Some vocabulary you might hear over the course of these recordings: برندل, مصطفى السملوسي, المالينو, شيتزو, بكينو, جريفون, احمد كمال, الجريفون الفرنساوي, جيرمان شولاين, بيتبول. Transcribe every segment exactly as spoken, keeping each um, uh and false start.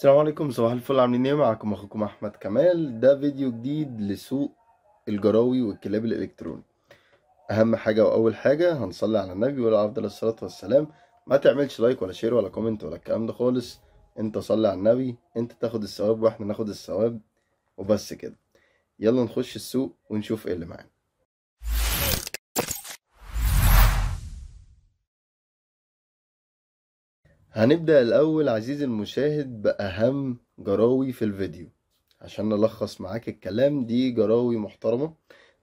السلام عليكم، صباح الفل، عاملين ايه؟ معاكم اخوكم احمد كمال. ده فيديو جديد لسوق الجراوي والكلاب الالكتروني. اهم حاجه واول حاجه هنصلي على النبي وعلى افضل الصلاه والسلام. ما تعملش لايك ولا شير ولا كومنت ولا الكلام ده خالص، انت صلي على النبي، انت تاخد الثواب واحنا ناخد الثواب وبس كده. يلا نخش السوق ونشوف ايه اللي معانا. هنبدأ الأول عزيزي المشاهد بأهم جراوي في الفيديو عشان نلخص معاك الكلام. دي جراوي محترمة،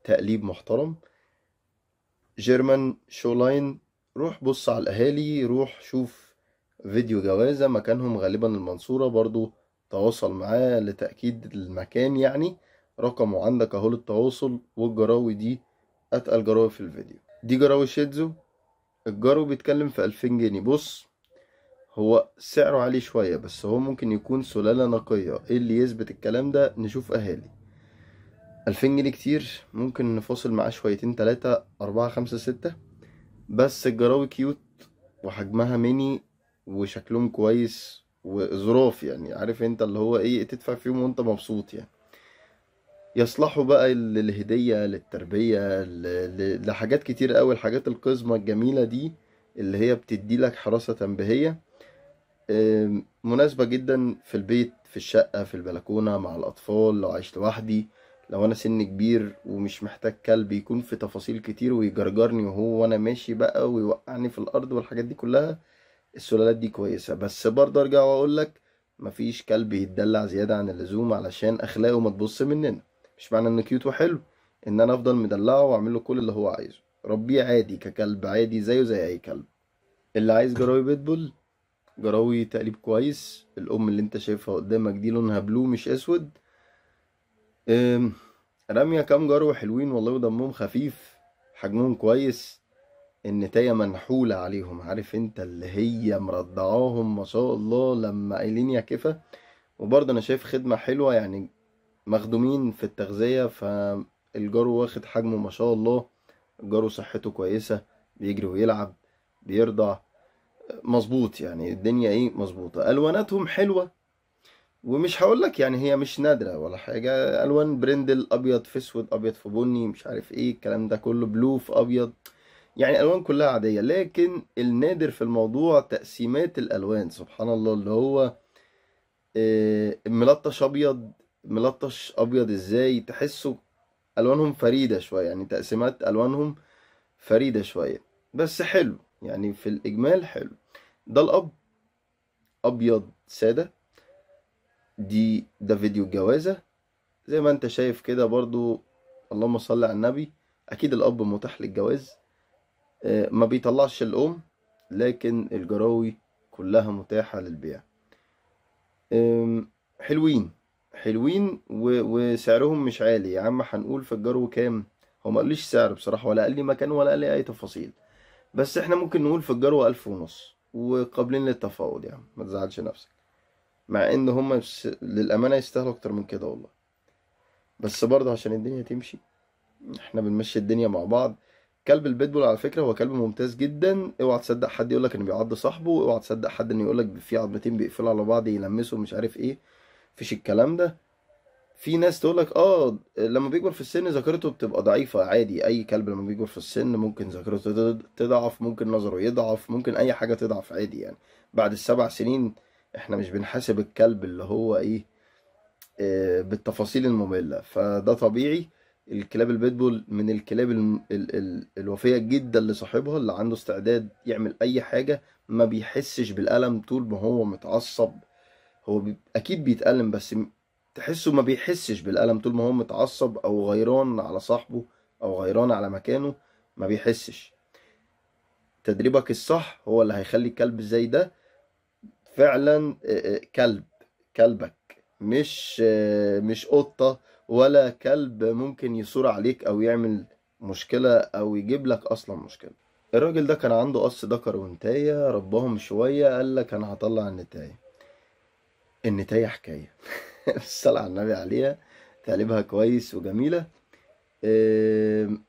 تقليب محترم، جيرمان شولاين. روح بص على الأهالي، روح شوف فيديو جوازة، مكانهم غالبا المنصورة، برضو تواصل معاه لتأكيد المكان يعني. رقمه عندك اهو للتواصل. والجراوي دي أتقل جراوي في الفيديو. دي جراوي شيتزو، الجرو بيتكلم في ألفين جنيه. بص هو سعره عالي شوية بس هو ممكن يكون سلالة نقية. ايه اللي يثبت الكلام ده؟ نشوف اهالي. ألفين جنيه كتير، ممكن نفاصل معاه شويتين تلاتة أربعة خمسة ستة. بس الجراوي كيوت وحجمها ميني وشكلهم كويس وظراف، يعني عارف انت اللي هو ايه، تدفع فيهم وانت مبسوط يعني. يصلحوا بقى للهدية، للتربية، لحاجات كتير اوي. الحاجات القزمة الجميلة دي اللي هي بتدي لك حراسة تنبيهية، مناسبة جدا في البيت، في الشقة، في البلكونة، مع الأطفال، لو عايش لوحدي، لو أنا سن كبير ومش محتاج كلب يكون في تفاصيل كتير ويجرجرني وهو وأنا ماشي بقى ويوقعني في الأرض والحاجات دي كلها. السلالات دي كويسة، بس برضه أرجع وأقولك مفيش كلب يتدلع زيادة عن اللزوم علشان أخلاقه ما تبص مننا. مش معنى إنه كيوت وحلو إن أنا أفضل مدلعه وأعمله كل اللي هو عايزه. ربيه عادي ككلب عادي زيه زي أي كلب. اللي عايز جراوي بيتبول، جراوي تقليب كويس. الام اللي انت شايفها قدامك دي لونها بلو مش اسود. راميه كام جرو حلوين والله، ودمهم خفيف، حجمهم كويس، النتايه منحوله عليهم، عارف انت اللي هي مرضعاهم ما شاء الله لما قايلين يا كفه. وبرضه انا شايف خدمه حلوه يعني، مخدومين في التغذيه، فالجرو واخد حجمه ما شاء الله. الجرو صحته كويسه، بيجري ويلعب، بيرضع مظبوط يعني، الدنيا ايه مظبوطه. الواناتهم حلوه، ومش هقولك يعني هي مش نادره ولا حاجه. الوان برندل، ابيض في اسود، ابيض في بني، مش عارف ايه الكلام ده كله، بلو في ابيض، يعني الوان كلها عاديه. لكن النادر في الموضوع تقسيمات الالوان، سبحان الله، اللي هو إيه، ملطش ابيض، ملطش ابيض، ازاي تحسوا الوانهم فريده شويه يعني، تقسيمات الوانهم فريده شويه، بس حلو يعني في الإجمال حلو. ده الأب أبيض سادة، دي ده فيديو الجوازة زي ما أنت شايف كده. برضو اللهم صل على النبي، أكيد الأب متاح للجواز، ما بيطلعش الأم، لكن الجراوي كلها متاحة للبيع. حلوين حلوين وسعرهم مش عالي يا عم. هنقول في الجرو كام؟ هو ما قاليش سعر بصراحة، ولا قال لي مكان، ولا قال لي أي تفاصيل، بس احنا ممكن نقول في الجروة ألف ونص وقابلين للتفاوض يعني، ما تزعلش نفسك، مع ان هما للأمانة يستاهلوا أكتر من كده والله. بس برضه عشان الدنيا تمشي احنا بنمشي الدنيا مع بعض. كلب البيتبول على فكرة هو كلب ممتاز جدا، اوعى تصدق حد يقولك إنه بيعض صاحبه، اوعى تصدق حد إنه يقولك في عضمتين بيقفلوا على بعض يلمسوا مش عارف ايه، مفيش الكلام ده. في ناس تقولك اه لما بيكبر في السن ذاكرته بتبقى ضعيفة، عادي، اي كلب لما بيكبر في السن ممكن ذاكرته تضعف، ممكن نظره يضعف، ممكن اي حاجة تضعف عادي يعني. بعد السبع سنين احنا مش بنحاسب الكلب اللي هو ايه آه بالتفاصيل المملة، فده طبيعي. الكلاب البيتبول من الكلاب ال ال ال الوفية جدا لصاحبها، اللي عنده استعداد يعمل اي حاجة، ما بيحسش بالألم طول ما هو متعصب. هو بي اكيد بيتألم، بس تحسه ما بيحسش بالألم طول ما هو متعصب أو غيران على صاحبه أو غيران على مكانه، ما بيحسش. تدريبك الصح هو اللي هيخلي الكلب زي ده فعلا كلب، كلبك مش مش قطة ولا كلب ممكن يثور عليك أو يعمل مشكلة أو يجيب لك أصلا مشكلة. الراجل ده كان عنده قص ذكر ونتاية، رباهم شوية، قال لك أنا هطلع النتاية. النتاية حكاية الصلاة على النبي عليها، تقليبها كويس وجميلة.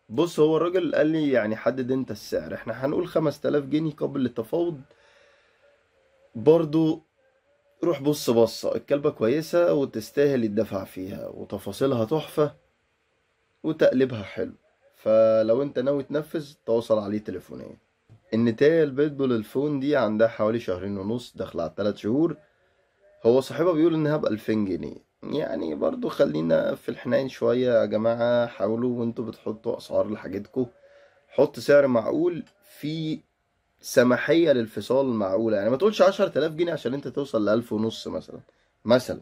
بص هو الراجل قال لي يعني حدد انت السعر، احنا هنقول خمس تلاف جنيه قبل التفاوض. برضو روح بص بصة، الكلبة كويسة وتستاهل يتدفع فيها، وتفاصيلها تحفة وتقلبها حلو، فلو انت ناوي تنفذ تواصل عليه تليفونيا. النتاية البيتبول الفون دي عندها حوالي شهرين ونص داخلة على تلات شهور، هو صاحبها بيقول انها بألفين جنيه، يعني برضو خلينا في الحنين شوية يا جماعة. حاولوا وانتوا بتحطوا اسعار لحاجتكم حط سعر معقول، في سماحية للفصال معقولة، يعني ما تقولش عشرة آلاف جنيه عشان انت توصل لألف ونص مثلا مثلا.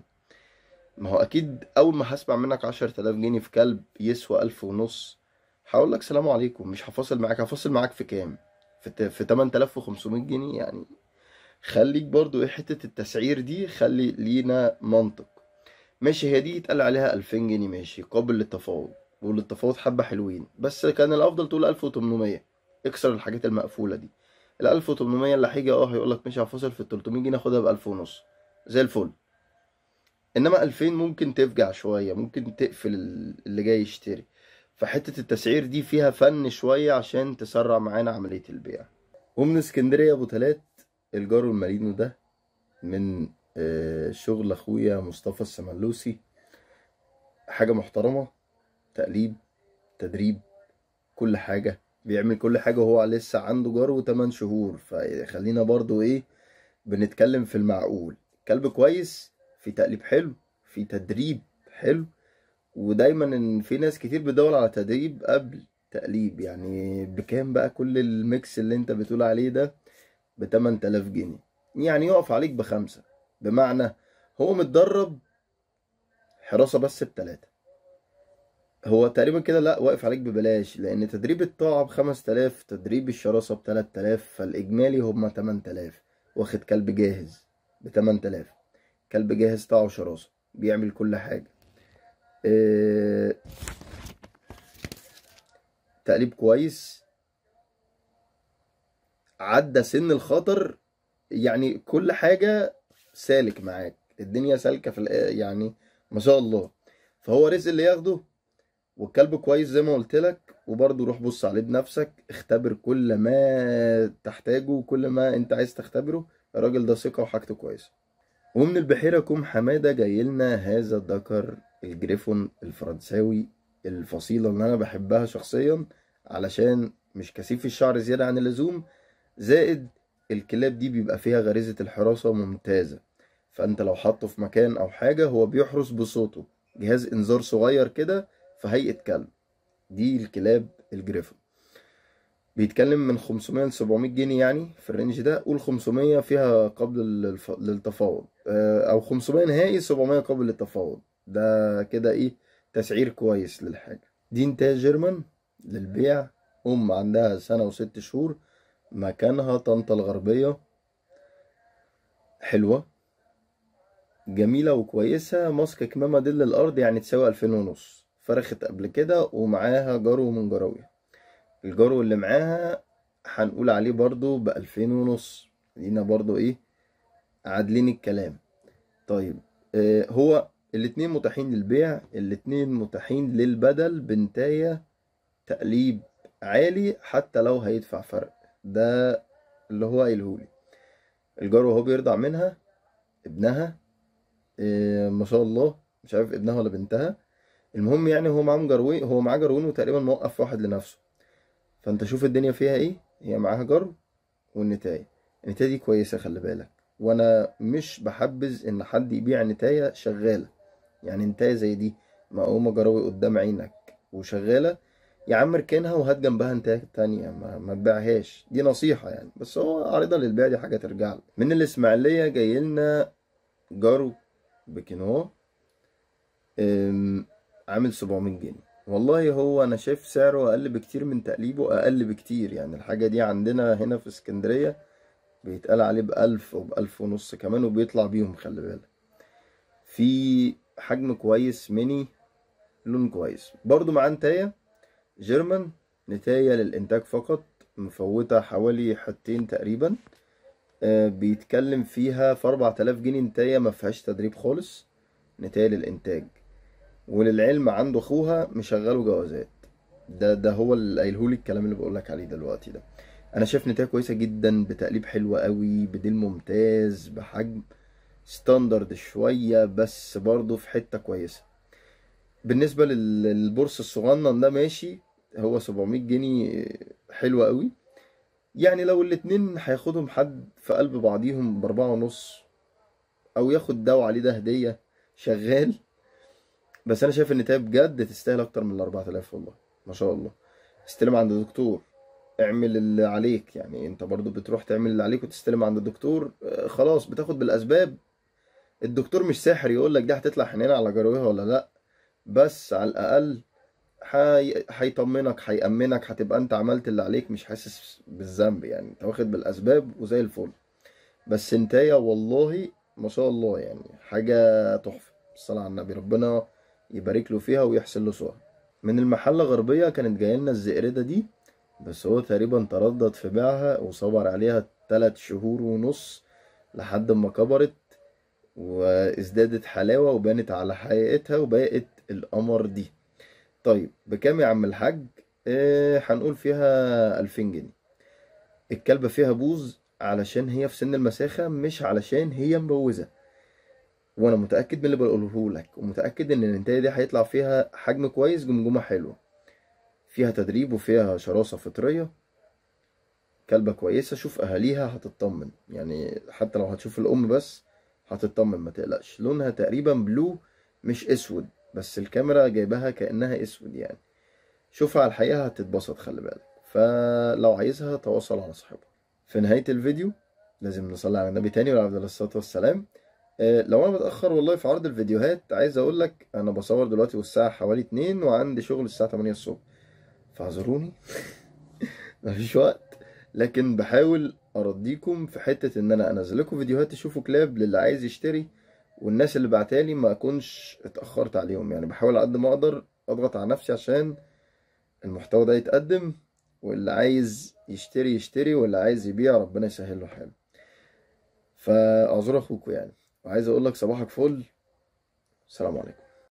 ما هو اكيد اول ما هسمع منك عشرة آلاف جنيه في كلب يسوى ألف ونص هقولك سلام عليكم، مش هفاصل معاك. هفاصل معاك في كام؟ في تمن تلاف وخمسمية جنيه. يعني خليك برضو ايه حتة التسعير دي، خلي لينا منطق. ماشي هي دي يتقال عليها ألفين جنيه، ماشي قابل للتفاوض، وللتفاوض حبة حلوين، بس كان الأفضل تقول ألف وتمنمية، اكسر الحاجات المقفولة دي. ال ألف وتمنمية اللي هيجي اه هيقولك مش هفاصل في ال تلتمية جنيه، خدها ب ألف ونص زي الفل. إنما ألفين ممكن تفجع شوية، ممكن تقفل اللي جاي يشتري، فحتة التسعير دي فيها فن شوية عشان تسرع معانا عملية البيع. ومن اسكندرية أبو تلات الجارو المالينو ده من شغل اخويا مصطفى السملوسي، حاجة محترمة، تقليب تدريب كل حاجة، بيعمل كل حاجة وهو لسه عنده جرو تمن شهور، فخلينا برضو ايه بنتكلم في المعقول. كلب كويس، في تقليب حلو، في تدريب حلو، ودايما ان في ناس كتير بتدور على تدريب قبل تقليب. يعني بكام بقى كل الميكس اللي انت بتقول عليه ده؟ بتمن تلاف جنيه، يعني يقف عليك بخمسة، بمعنى هو متدرب حراسة بس بتلاتة، هو تقريبا كده لا واقف عليك ببلاش، لأن تدريب الطاعة بخمس تلاف، تدريب الشراسة بتلات تلاف، فالإجمالي هما تمن تلاف. واخد كلب جاهز بتمن تلاف، كلب جاهز طاعة وشراسة، بيعمل كل حاجة، اه... تقليب كويس، عدى سن الخطر، يعني كل حاجة سالك معاك، الدنيا سالكه في يعني ما شاء الله، فهو رزق اللي ياخده. والكلب كويس زي ما قلت لك، وبرده روح بص عليه بنفسك، اختبر كل ما تحتاجه وكل ما انت عايز تختبره. الراجل ده ثقه وحاجته كويسه. ومن البحيره كوم حماده جاي لنا هذا الذكر الجريفون الفرنساوي، الفصيله اللي انا بحبها شخصيا علشان مش كثيف الشعر زياده عن اللزوم، زائد الكلاب دي بيبقى فيها غريزه الحراسه ممتازه، فانت لو حطه في مكان او حاجه هو بيحرس بصوته، جهاز انذار صغير كده في هيئه كلب. دي الكلاب الجريفون بيتكلم من خمسمية ل سبعمية جنيه، يعني في الرينج ده، قول خمسمية فيها قابل للتفاوض، او خمسمية نهائي، سبعمية قابل للتفاوض، ده كده ايه تسعير كويس للحاجه دي. انتهى جيرمان للبيع، ام عندها سنه وست شهور، مكانها طنطا الغربيه، حلوه جميلة وكويسة، ماسكة كمامة دل الأرض يعني تساوي ألفين ونص، فرخت قبل كده، ومعاها جرو من جراوية. الجرو اللي معاها هنقول عليه برضو بألفين ونص، لينا برضو إيه عادلين الكلام. طيب آه هو الاتنين متاحين للبيع، الاتنين متاحين للبدل، بنتاية تقليب عالي حتى لو هيدفع فرق، ده اللي هو قايلهولي. الجرو هو بيرضع منها ابنها، إيه ما شاء الله، مش عارف ابنها ولا بنتها، المهم يعني هو معاه جروين، هو معاه جروين وتقريبا موقف واحد لنفسه، فانت شوف الدنيا فيها ايه. هي معاها جرو، والنتاية النتاية دي كويسة، خلي بالك، وانا مش بحبذ ان حد يبيع نتاية شغالة، يعني نتاية زي دي مقومة جراوي قدام عينك وشغالة، يا عم اركنها وهات جنبها نتاية تانية، ما تبيعهاش، دي نصيحة يعني، بس هو عارضة للبيع، دي حاجة ترجع له. من الاسماعيلية جاي لنا جرو بكينو عامل سبعمية جنيه، والله هو انا شايف سعره اقل بكتير من تقليبه، اقل بكتير، يعني الحاجه دي عندنا هنا في اسكندريه بيتقال عليه بألف وبألف ونص كمان، وبيطلع بيهم خلي بالك. في حجم كويس، ميني، لون كويس، برضو معاه نتايه جيرمان، نتايه للانتاج فقط، مفوته حوالي حتتين تقريبا، بيتكلم فيها في أربعة آلاف جنيه، نتاية ما فيهاش تدريب خالص، نتاية للإنتاج. وللعلم عنده أخوها مشغله جوازات، ده ده هو اللي قايلهولي الكلام اللي بقولك عليه دلوقتي ده. أنا شايف نتاية كويسة جدا، بتقليب حلو قوي، بديل ممتاز، بحجم، ستاندرد شويه بس برضو في حته كويسه. بالنسبه للبورصه الصغنن ده ماشي، هو سبعمية جنيه حلو قوي يعني. لو الاتنين هياخدهم حد في قلب بعضيهم باربعة ونص، او ياخد ده وعليه ده هديه شغال. بس انا شايف ان تايب بجد تستاهل اكتر من الاربعة آلاف والله ما شاء الله. استلم عند الدكتور، اعمل اللي عليك يعني، انت برضو بتروح تعمل اللي عليك وتستلم عند الدكتور. خلاص بتاخد بالاسباب، الدكتور مش ساحر يقول لك ده هتطلع حنينه على جرويها ولا لا، بس على الاقل هيطمنك حي... هيأمنك، هتبقى انت عملت اللي عليك مش حاسس بالذنب يعني، انت واخد بالاسباب وزي الفل. بس انتايا والله ما شاء الله يعني حاجه تحفه، الصلاه على النبي، ربنا يبارك له فيها ويحسن له سواها. من المحله الغربيه كانت جايه لنا الزئرده دي، بس هو تقريبا تردد في بيعها وصبر عليها تلات شهور ونص لحد ما كبرت وازدادت حلاوه وبانت على حقيقتها وبقت القمر دي. طيب بكام يا عم الحاج؟ إيه هنقول فيها ألفين جنيه. الكلبة فيها بوز علشان هي في سن المساخة، مش علشان هي مبوزة. وانا متأكد من اللي بقوله لك، ومتأكد ان الانتاية دي هيطلع فيها حجم كويس، جمجمة حلوة، فيها تدريب وفيها شراسة فطرية، كلبة كويسة. شوف اهاليها هتطمن يعني، حتى لو هتشوف الام بس هتطمن ما تقلقش. لونها تقريبا بلو مش اسود، بس الكاميرا جايبها كأنها اسود يعني، شوفها على الحقيقة هتتبسط خلي بالك. فلو عايزها تواصل على صاحبها. في نهاية الفيديو لازم نصلي على النبي تاني وعلى الصلاة والسلام. آه لو انا بتأخر والله في عرض الفيديوهات، عايز اقول لك انا بصور دلوقتي والساعة حوالي اتنين وعندي شغل الساعة تمانية الصبح، فاعذروني مفيش وقت، لكن بحاول ارضيكم في حتة ان انا انزل لكم فيديوهات تشوفوا كلاب للي عايز يشتري، والناس اللي بعتالي ما اكونش اتاخرت عليهم يعني. بحاول على قد ما اقدر اضغط على نفسي عشان المحتوى ده يتقدم، واللي عايز يشتري يشتري، واللي عايز يبيع ربنا يسهل له حاله. فاعذر اخوكم يعني، وعايز اقول لك صباحك فل، السلام عليكم.